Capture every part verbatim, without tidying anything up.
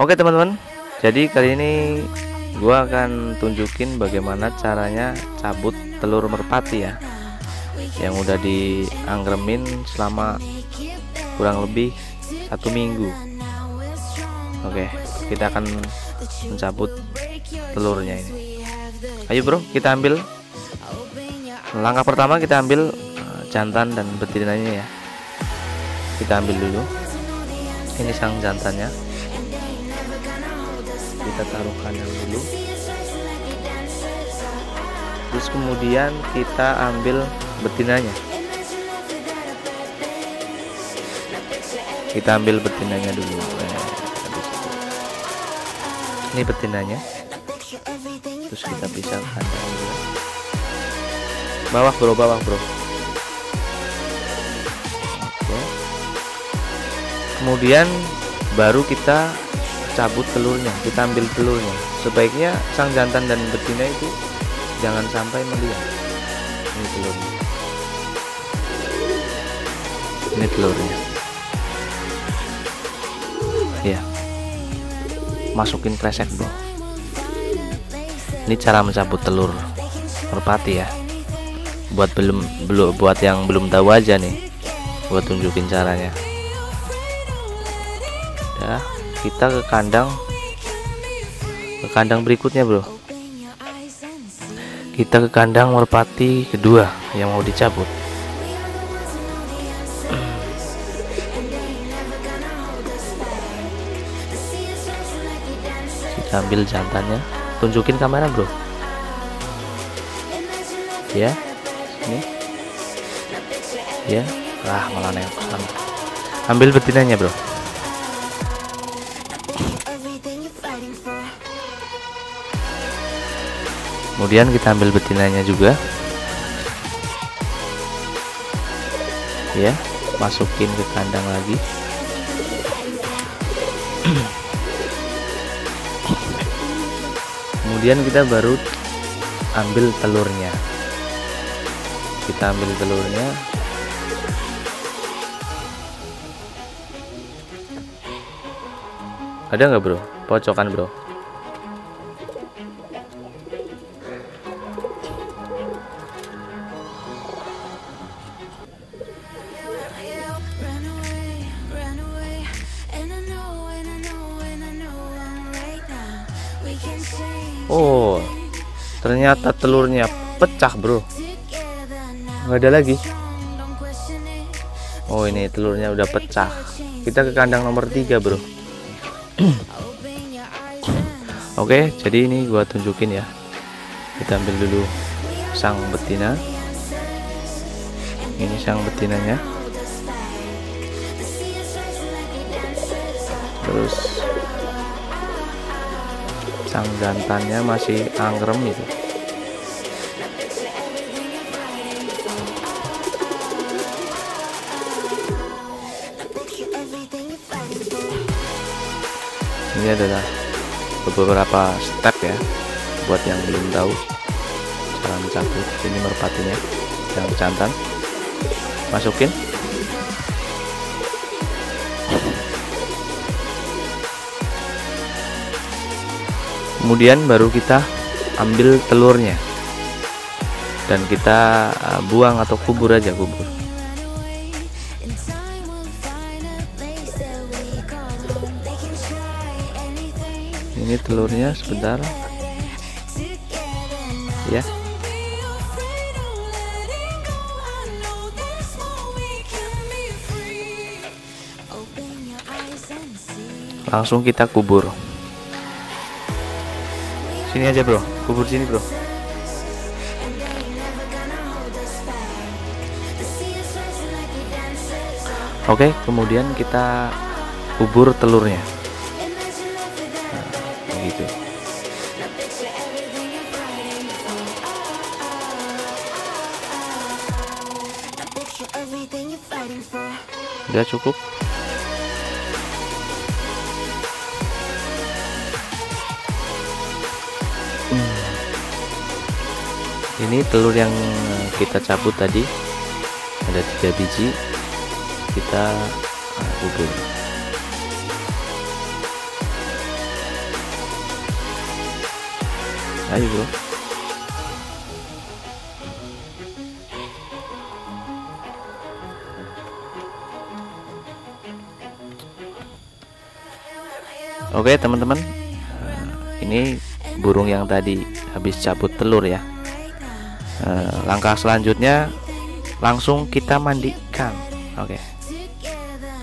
Oke teman-teman, jadi kali ini gua akan tunjukin bagaimana caranya cabut telur merpati ya, yang udah diangremin selama kurang lebih satu minggu. Oke, kita akan mencabut telurnya ini. Ayo bro, kita ambil. Langkah pertama kita ambil jantan dan betinanya ya. Kita ambil dulu. Ini sang jantannya. Kita taruh kandang dulu. Terus kemudian kita ambil betinanya. Kita ambil betinanya dulu. Ini betinanya. Terus kita pisah kandang dulu. Bawah bro, bawah bro. Oke. Kemudian baru kita cabut telurnya, kita ambil telurnya. Sebaiknya sang jantan dan betina itu jangan sampai melihat. Ini telurnya. Ini telurnya. Ya. Masukin kresek bro. Ini cara mencabut telur merpati ya. buat belum belum buat yang belum tahu aja nih, buat tunjukin caranya. Nah, kita ke kandang ke kandang berikutnya bro. Kita ke kandang merpati kedua yang mau dicabut. Kita ambil jantannya, tunjukin kamera bro ya. Ini ya, lah malah nempel. Ambil betinanya bro. Kemudian kita ambil betinanya juga ya, masukin ke kandang lagi. Kemudian kita baru ambil telurnya. Kita ambil telurnya. Ada nggak bro? Pocokan bro. Oh, ternyata telurnya pecah bro. Nggak ada lagi. Oh, ini telurnya udah pecah. Kita ke kandang nomor tiga bro. Oke, jadi ini gua tunjukin ya. Kita ambil dulu sang betina. Ini sang betinanya. Terus sang jantannya masih anggrem gitu. Ini adalah beberapa step ya, buat yang belum tahu cara mencabut ini merpatinya yang jantan. Masukin. Kemudian baru kita ambil telurnya dan kita buang atau kubur aja, kubur. Ini telurnya sebentar ya. Langsung kita kubur. Sini aja bro, kubur sini bro. Oke, kemudian kita kubur telurnya. Gitu. Udah cukup. hmm. Ini telur yang kita cabut tadi ada tiga biji, kita kubur. Aí, bro. Oke, teman-teman. Ini burung yang tadi habis cabut telur ya. Langkah selanjutnya langsung kita mandikan. Oke.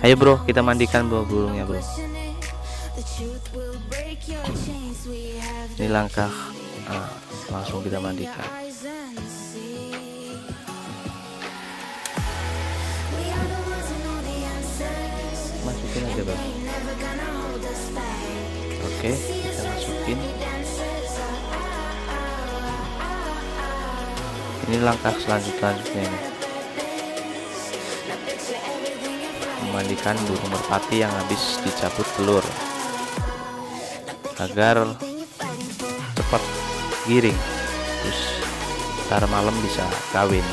Ayo, bro, kita mandikan bro burungnya, bro. Ini langkah ah, langsung kita mandikan. Masukin aja, bro. Oke, kita masukin. Ini langkah selanjutnya ini. Memandikan burung merpati yang habis dicabut telur agar cepat giring, terus ntar malam bisa kawin,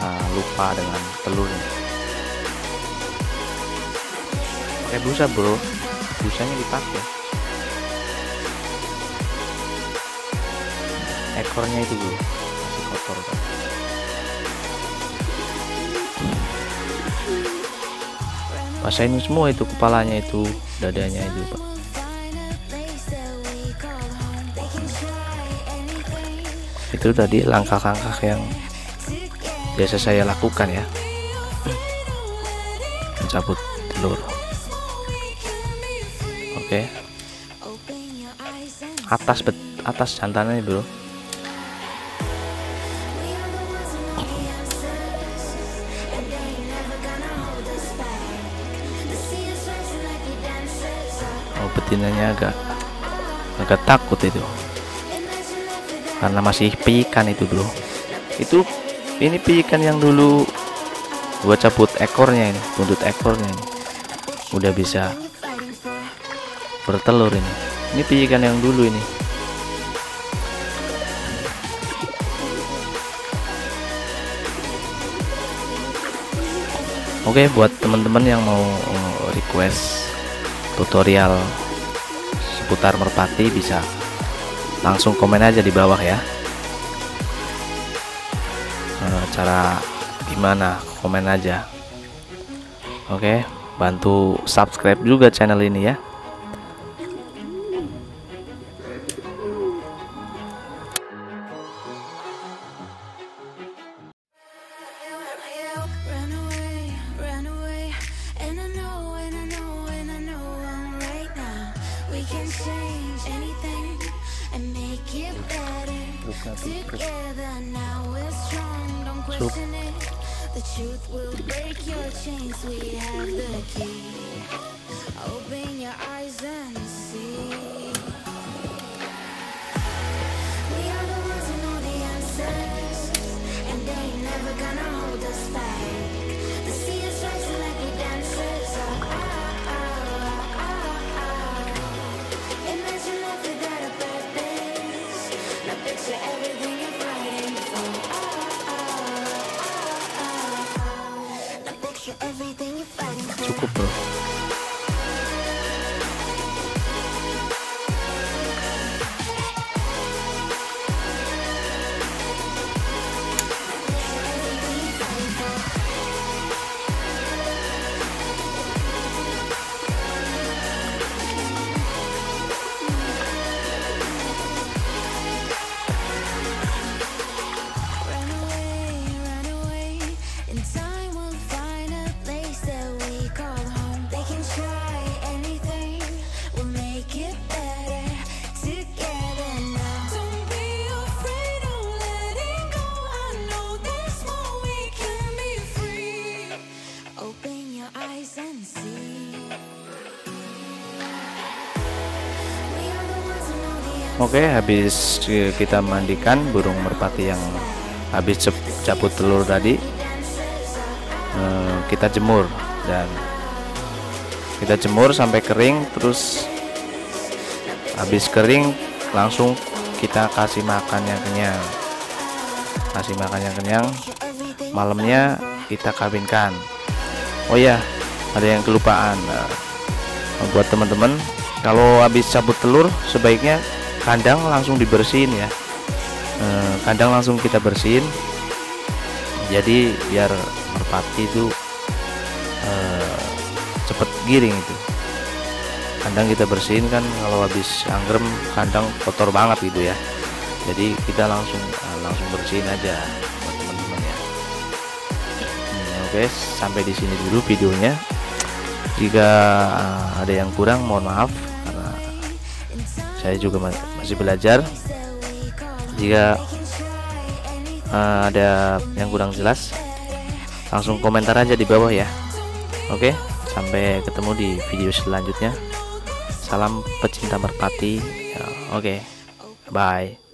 uh, lupa dengan telurnya. Pakai busa, bro, busanya dipakai, ekornya itu bro masih kotor kan? Pasain semua itu, kepalanya itu, dadanya itu, Pak. Itu tadi langkah-langkah yang biasa saya lakukan ya, mencabut telur. Oke, atas bet atas jantannya bro. Betinanya agak agak takut itu karena masih piikan itu bro. Itu ini piikan yang dulu gua cabut ekornya ini, buntut ekornya ini udah bisa bertelur ini. Ini piikan yang dulu ini. Oke, buat teman-teman yang mau request tutorial seputar merpati bisa langsung komen aja di bawah ya, e, cara gimana, komen aja. Oke, bantu subscribe juga channel ini ya. We can change anything and make it better. Together now we're strong, don't question it. The truth will break your chains, we have the key. Open your eyes and see. We are the ones who know the answers, and they ain't never gonna hold us back. The sea is rising like we dancers are. Cukup bro. Oke, habis kita mandikan burung merpati yang habis cabut telur tadi, eh, kita jemur dan kita jemur sampai kering. Terus habis kering langsung kita kasih makannya kenyang, kasih makannya kenyang. Malamnya kita kawinkan. Oh ya, ada yang kelupaan. Nah, buat teman-teman, kalau habis cabut telur sebaiknya kandang langsung dibersihin ya, eh, kandang langsung kita bersihin, jadi biar merpati itu eh, cepet giring itu. Kandang kita bersihin kan, kalau habis anggrem kandang kotor banget gitu ya, jadi kita langsung eh, langsung bersihin aja buat teman-teman ya. hmm, Oke, sampai di sini dulu videonya. Jika ada yang kurang mohon maaf, karena saya juga masih belajar. Jika uh, ada yang kurang jelas, langsung komentar aja di bawah ya. Oke, sampai ketemu di video selanjutnya. Salam pecinta merpati. Oke, bye.